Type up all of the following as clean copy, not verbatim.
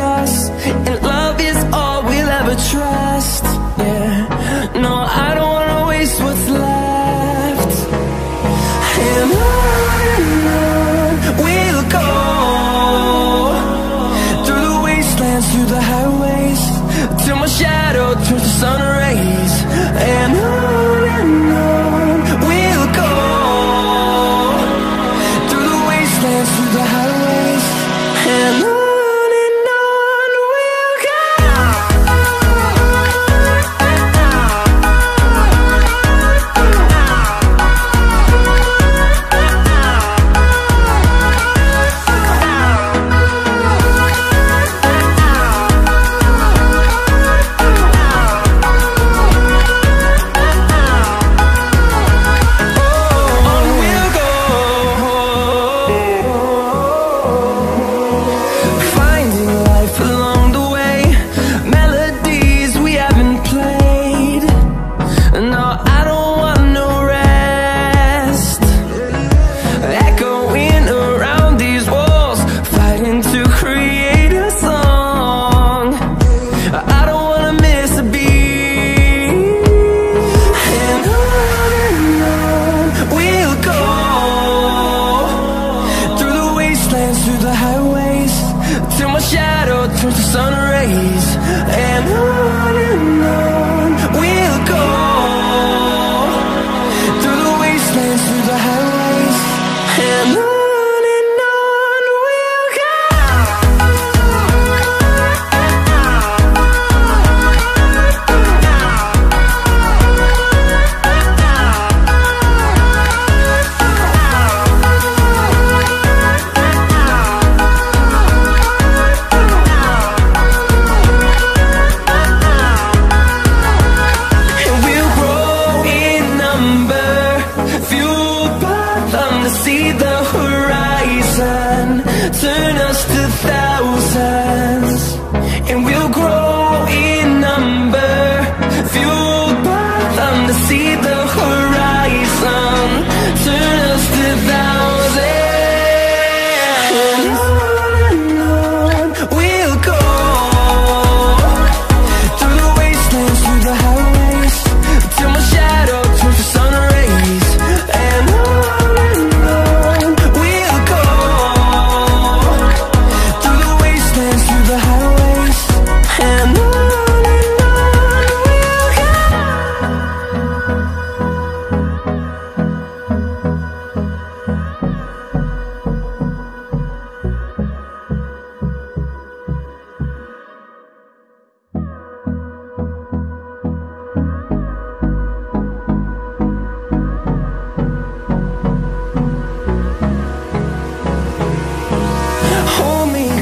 us, and love is all we'll ever trust. Yeah, no, I don't wanna waste what's left. And on we'll go, through the wastelands, through the highways, till my shadow turns to sun rays. And on we'll go, through the wastelands, through the highways, and on. Through the highways, till my shadow turns to sun rays, and on we'll go, through the wastelands, through the highways, and on. See the horizon, turn us to thousands, and we'll grow in number, fueled by them. To see the horizon, turn us to thousands, and on we'll go, through the wastelands, through the highways, till my shadow turns to sun rays, and on.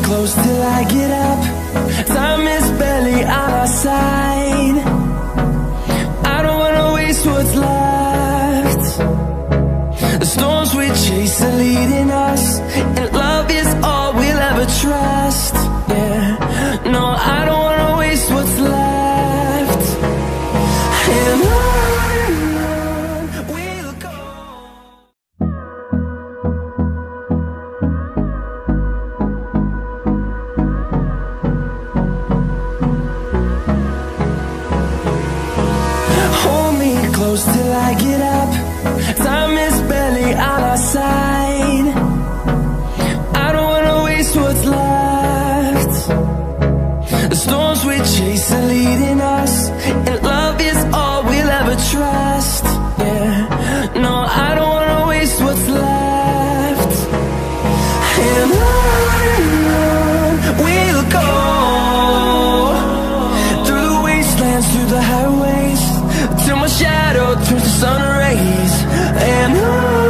Close till I get up, time is barely on our side. I don't wanna waste what's left. The storms we chase are leading us, and love is all we'll ever trust. Yeah, no, I don't wanna waste what's left. And close till I get up, time is barely on our side. I don't wanna waste what's left. The storms we chase are leading us, and love is all we'll ever trust. Yeah, no, I don't wanna waste what's left. And on we'll go, through the wastelands, through the highways, till my shadow turns to sun rays, and on.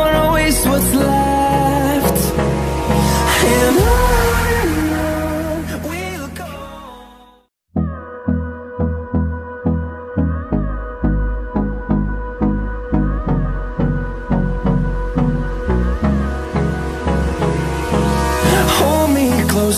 wanna waste what's left. And on we'll go. Hold me close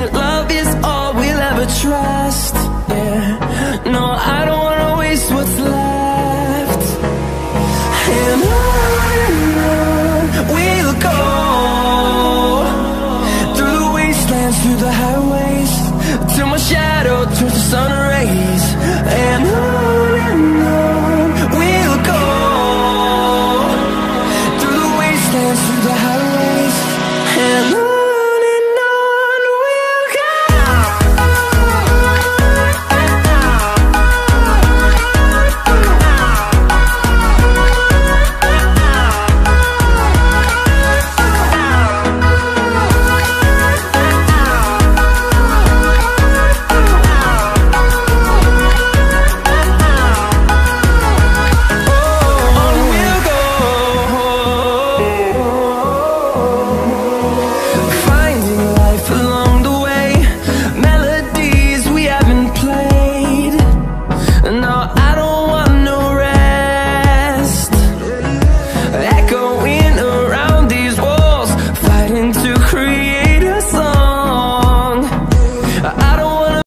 and love is all we'll ever trust. Yeah, no, I don't wanna waste what's left. And on we'll go, through the wastelands, through the highways, till my shadow turns to sun.